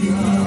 Yeah.